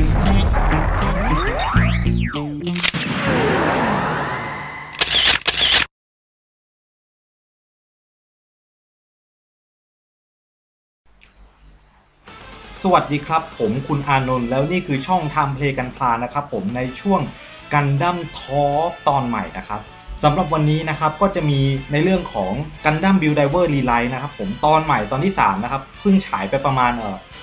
สวัสดีครับผมคุณอานนท์แล้วนี่คือช่องทำเพลงกันพลานะครับผมในช่วงกันดั้มทอล์คตอนใหม่นะครับสำหรับวันนี้นะครับก็จะมีในเรื่องของ Gundam Build Divers Re:RISE นะครับผมตอนใหม่ตอนที่3นะครับเพิ่งฉายไปประมาณ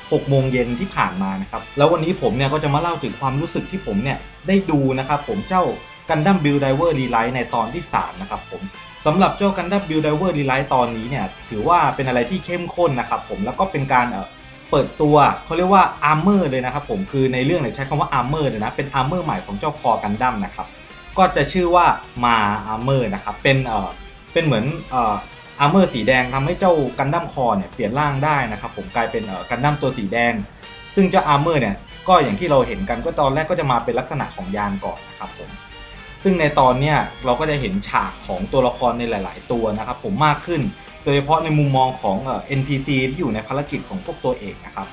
18:00 น.ที่ผ่านมานะครับแล้ววันนี้ผมเนี่ยก็จะมาเล่าถึงความรู้สึกที่ผมเนี่ยได้ดูนะครับผมเจ้า Gundam Build Divers Re:RISE ในตอนที่3นะครับผมสำหรับเจ้า Gundam Build Divers Re:RISE ตอนนี้เนี่ยถือว่าเป็นอะไรที่เข้มข้นนะครับผมแล้วก็เป็นการเปิดตัวเขาเรียกว่าอาร์เมอร์เลยนะครับผมคือในเรื่องเนี่ยใช้คำว่าอาร์เมอร์เลยนะเป็นอาร์เมอร์ใหม่ของเจ้าคอกันดั้มนะครับก็จะชื่อว่ามาอาร์เมอร์นะครับเป็นเหมือนอาร์เมอร์สีแดงทำให้เจ้ากันดั้มคอเนี่ยเปลี่ยนร่างได้นะครับผมกลายเป็นกันดั้มตัวสีแดงซึ่งเจ้าอาร์เมอร์เนี่ยก็อย่างที่เราเห็นกันก็ตอนแรกก็จะมาเป็นลักษณะของยานก่อนนะครับผมซึ่งในตอนเนี้ยเราก็จะเห็นฉากของตัวละครในหลายๆตัวนะครับผมมากขึ้นโดยเฉพาะในมุมมองของ NPC ที่อยู่ในภารกิจของพวกตัวเอกนะครับ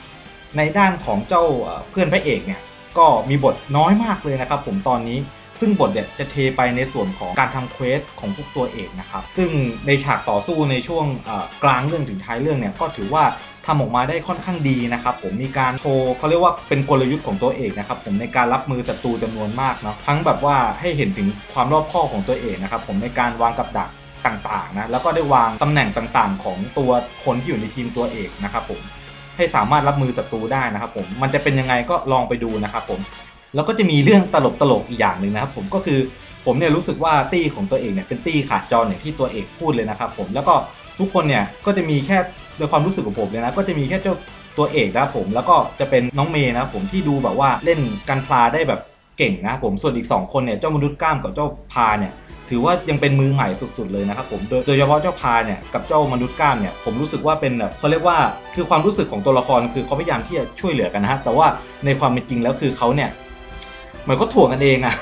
ในด้านของเจ้าเพื่อนพระเอกเนี่ยก็มีบทน้อยมากเลยนะครับผมตอนนี้ซึ่งบทเนี่ยจะเทไปในส่วนของการทำเควสของพวกตัวเอกนะครับซึ่งในฉากต่อสู้ในช่วงกลางเรื่องถึงท้ายเรื่องเนี่ยก็ถือว่าทำออกมาได้ค่อนข้างดีนะครับผมมีการโชว์เขาเรียกว่าเป็นกลยุทธ์ของตัวเอกนะครับผมในการรับมือศัตรูจำนวนมากเนาะทั้งแบบว่าให้เห็นถึงความรอบคอบของตัวเอกนะครับผมในการวางกับดักต่างๆนะแล้วก็ได้วางตำแหน่งต่างๆของตัวคนที่อยู่ในทีมตัวเอกนะครับผมให้สามารถรับมือศัตรูได้นะครับผมมันจะเป็นยังไงก็ลองไปดูนะครับผมแล้วก็จะมีเรื่องตลกๆอีกอย่างหนึ่งนะครับผมก็คือผมเนี่ยรู้สึกว่าตี้ของตัวเอกเนี่ยเป็นตี้ขาดจรอย่างที่ตัวเอกพูดเลยนะครับผมแล้วก็ทุกคนเนี่ยก็จะมีแค่ในความรู้สึกของผมเลยนะก็จะมีแค่เจ้าตัวเอกนะครับผมแล้วก็จะเป็นน้องเมย์นะครับผมที่ดูแบบว่าเล่นกันพลาได้แบบเก่งนะครับผมส่วนอีก2คนเนี่ยเจ้ามนุษย์กล้ามกับเจ้าพาเนี่ยถือว่ายังเป็นมือใหม่สุดๆเลยนะครับผมโดยเฉพาะเจ้าพาเนี่ยกับเจ้ามนุษย์กล้ามเนี่ยผมรู้สึกว่าเป็นแบบเขาเรียกว่าคือความรู้สึกของตัวละครคือเขาพยายามที่จะช่วยเหลือกันนะฮะแต่ว่าในความเป็นจริงแล้วคือเขาเนี่ยเหมือนก็ถ่วงกันเองอ่ะ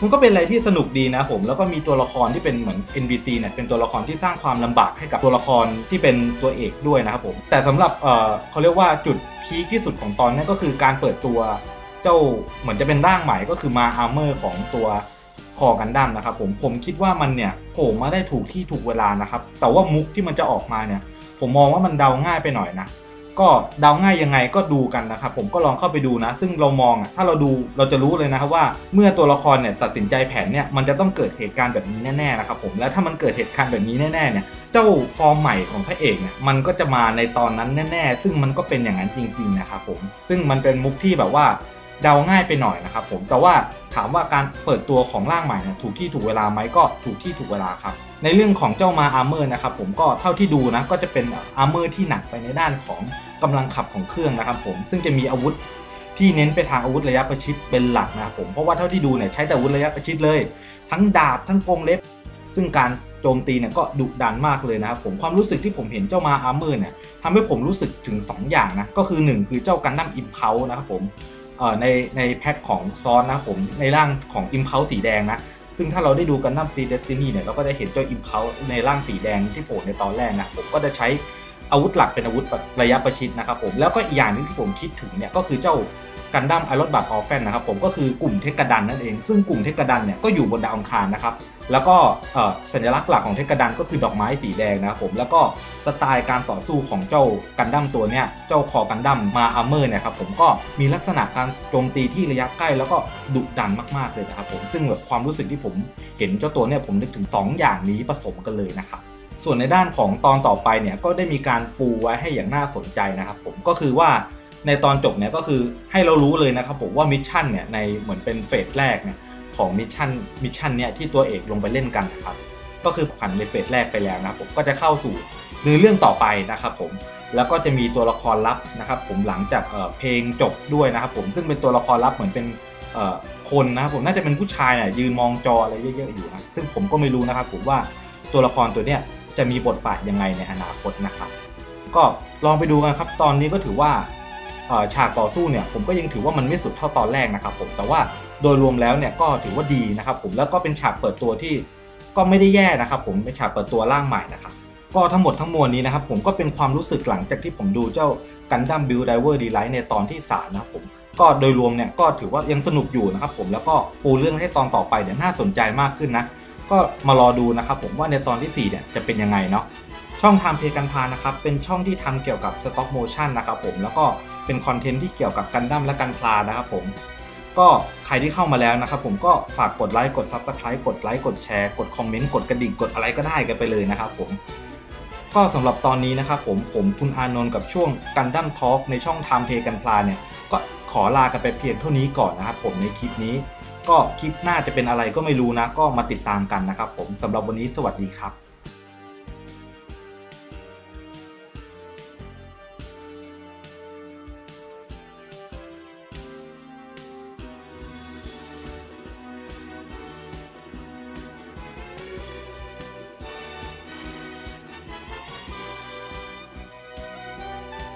มันก็เป็นอะไรที่สนุกดีนะผมแล้วก็มีตัวละครที่เป็นเหมือน NPC เนี่ยเป็นตัวละครที่สร้างความลำบากให้กับตัวละครที่เป็นตัวเอกด้วยนะครับผมแต่สำหรับเขาเรียกว่าจุดพีคที่สุดของตอนนี้ก็คือการเปิดตัวเจ้าเหมือนจะเป็นร่างใหม่ก็คือมาอาร์เมอร์ของตัวคอกันดั้มนะครับผมคิดว่ามันเนี่ยโผล่มาได้ถูกที่ถูกเวลานะครับแต่ว่ามุกที่มันจะออกมาเนี่ยผมมองว่ามันเดาง่ายไปหน่อยนะก็เดาง่ายยังไงก็ดูกันนะครับผมก็ลองเข้าไปดูนะซึ่งเรามองอ่ะถ้าเราดูเราจะรู้เลยนะครับว่าเมื่อตัวละครเนี่ยตัดสินใจแผนเนี่ยมันจะต้องเกิดเหตุการณ์แบบนี้แน่ๆนะครับผมแล้วถ้ามันเกิดเหตุการณ์แบบนี้แน่ๆเนี่ยเจ้าฟอร์มใหม่ของพระเอกเนี่ยมันก็จะมาในตอนนั้นแน่ๆซึ่งมันก็เป็นอย่างนั้นจริงๆนะครับผมซึ่งมันเป็นมุกที่แบบว่าเดาง่ายไปหน่อยนะครับผมแต่ว่าถามว่าการเปิดตัวของร่างใหม่เนี่ยถูกที่ถูกเวลาไหมก็ถูกที่ถูกเวลาครับในเรื่องของเจ้ามาอาร์เมอร์นะครับผมก็เท่าที่ดูนะก็จะเป็นอาร์เมอร์ที่หนักไปในด้านของกำลังขับของเครื่องนะครับผมซึ่งจะมีอาวุธที่เน้นไปทางอาวุธระยะประชิดเป็นหลักนะครับผมเพราะว่าเท่าที่ดูเนี่ยใช้แต่อาวุธระยะประชิดเลยทั้งดาบทั้งกรงเล็บซึ่งการโจมตีเนี่ยก็ดุดันมากเลยนะครับผมความรู้สึกที่ผมเห็นเจ้ามาอาร์เมอร์เนี่ยทำให้ผมรู้สึกถึง2อย่างนะก็คือ1คือเจ้ากันดั้มอิมพัลส์นะครับผมในแพ็คของซอนนะครับผมในร่างของ Impulse สีแดงนะซึ่งถ้าเราได้ดูกันดั้ม Seed Destiny เนี่ยเราก็จะเห็นเจ้า Impulse ในร่างสีแดงที่โผล่ในตอนแรกนะผมก็จะใช้อาวุธหลักเป็นอาวุธระยะประชิดนะครับผมแล้วก็อีกอย่างนึงที่ผมคิดถึงเนี่ยก็คือเจ้ากันดั้ม Iron Barb Orphan นะครับผมก็คือกลุ่มเทกดันนั่นเองซึ่งกลุ่มเทกดันเนี่ยก็อยู่บนดาวอังคารนะครับแล้วก็สัญลักษณ์หลักของเทกดันก็คือดอกไม้สีแดงนะครับผมแล้วก็สไตล์การต่อสู้ของเจ้ากันดั้มตัวเนี้ยเจ้าคอกันดั้มมาอาร์เมอร์เนี่ยครับผมก็มีลักษณะการโจมตีที่ระยะใกล้แล้วก็ดุดันมากๆเลยนะครับผมซึ่งแบบความรู้สึกที่ผมเห็นเจ้าตัวเนี่ยผมนึกถึง2อย่างนี้ผสมกันเลยนะครับส่วนในด้านของตอนต่อไปเนี่ยก็ได้มีการปูไว้ให้อย่างน่าสนใจนะครับผมก็คือว่าในตอนจบเนี่ยก็คือให้เรารู้เลยนะครับผมว่ามิชชั่นเนี่ยในเหมือนเป็นเฟสแรกเนี่ยของมิชชั่นเนี่ยที่ตัวเอกลงไปเล่นกันนะครับก็คือผ่านในเฟสแรกไปแล้วนะครับผมก็จะเข้าสู่เรื่องต่อไปนะครับผมแล้วก็จะมีตัวละครลับนะครับผมหลังจากเพลงจบด้วยนะครับผมซึ่งเป็นตัวละครลับเหมือนเป็นคนนะครับผมน่าจะเป็นผู้ชายเนี่ยยืนมองจออะไรเยอะๆอยู่นะซึ่งผมก็ไม่รู้นะครับผมว่าตัวละครตัวเนี้ยจะมีบทบาทยังไงในอนาคตนะครับก็ลองไปดูกันครับตอนนี้ก็ถือว่าฉากต่อสู้เนี่ยผมก็ยังถือว่ามันไม่สุดเท่าตอนแรกนะครับผมแต่ว่าโดยรวมแล้วเนี่ยก็ถือว่าดีนะครับผมแล้วก็เป็นฉากเปิดตัวที่ก็ไม่ได้แย่นะครับผมเป็นฉากเปิดตัวร่างใหม่นะครับก็ทั้งหมดทั้งมวลนี้นะครับผมก็เป็นความรู้สึกหลังจากที่ผมดูเจ้า Gundam Build Divers Re:RISEในตอนที่3นะครับผม ก็โดยรวมเนี่ยก็ถือว่ายังสนุกอยู่นะครับผมแล้วก็ปูเรื่องให้ตอนต่อไปเนี่ยน่าสนใจมากขึ้นนะก็มารอดูนะครับผมว่าในตอนที่4เนี่ยจะเป็นยังไงเนาะช่องทำเพกันพานะครับเป็นช่องที่ทำเกี่ยวกับสต็อกโมชั่นนะครับผมแล้วก็เป็นคอนเทนต์ที่เกี่ยวกับกันดั้มและกันพลานะครับผมก็ใครที่เข้ามาแล้วนะครับผมก็ฝากกดไลค์กด Subscribe กดไลค์กดแชร์กดคอมเมนต์กดกระดิ่งกดอะไรก็ได้กันไปเลยนะครับผมก็สำหรับตอนนี้นะครับผมคุณอานนท์กับช่วงกันดั้มทอล์กในช่องทำเพกันพลาเนี่ยก็ขอลากันไปเพียงเท่านี้ก่อนนะครับผมในคลิปนี้ก็คลิปหน้าจะเป็นอะไรก็ไม่รู้นะก็มาติดตามกันนะครับผมสำหรับวันนี้สวัสดีครับ